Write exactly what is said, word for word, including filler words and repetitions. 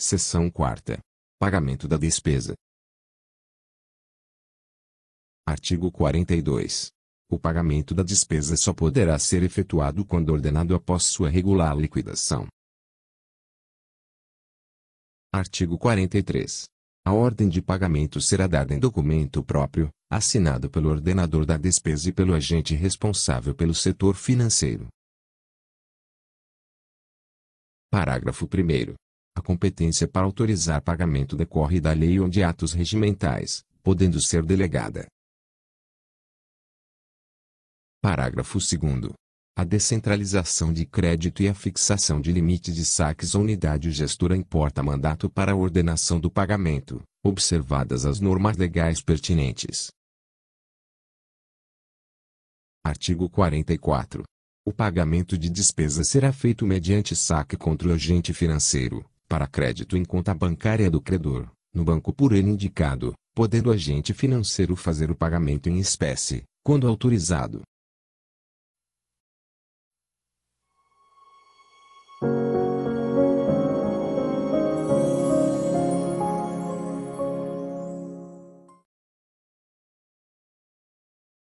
Seção quarta. Pagamento da despesa. Artigo quarenta e dois. O pagamento da despesa só poderá ser efetuado quando ordenado após sua regular liquidação. Artigo quarenta e três. A ordem de pagamento será dada em documento próprio, assinado pelo ordenador da despesa e pelo agente responsável pelo setor financeiro. Parágrafo primeiro. A competência para autorizar pagamento decorre da lei ou de atos regimentais, podendo ser delegada. Parágrafo segundo. A descentralização de crédito e a fixação de limite de saques à unidade gestora importa mandato para a ordenação do pagamento, observadas as normas legais pertinentes. Artigo quarenta e quatro. O pagamento de despesa será feito mediante saque contra o agente financeiro, para crédito em conta bancária do credor, no banco por ele indicado, podendo o agente financeiro fazer o pagamento em espécie, quando autorizado.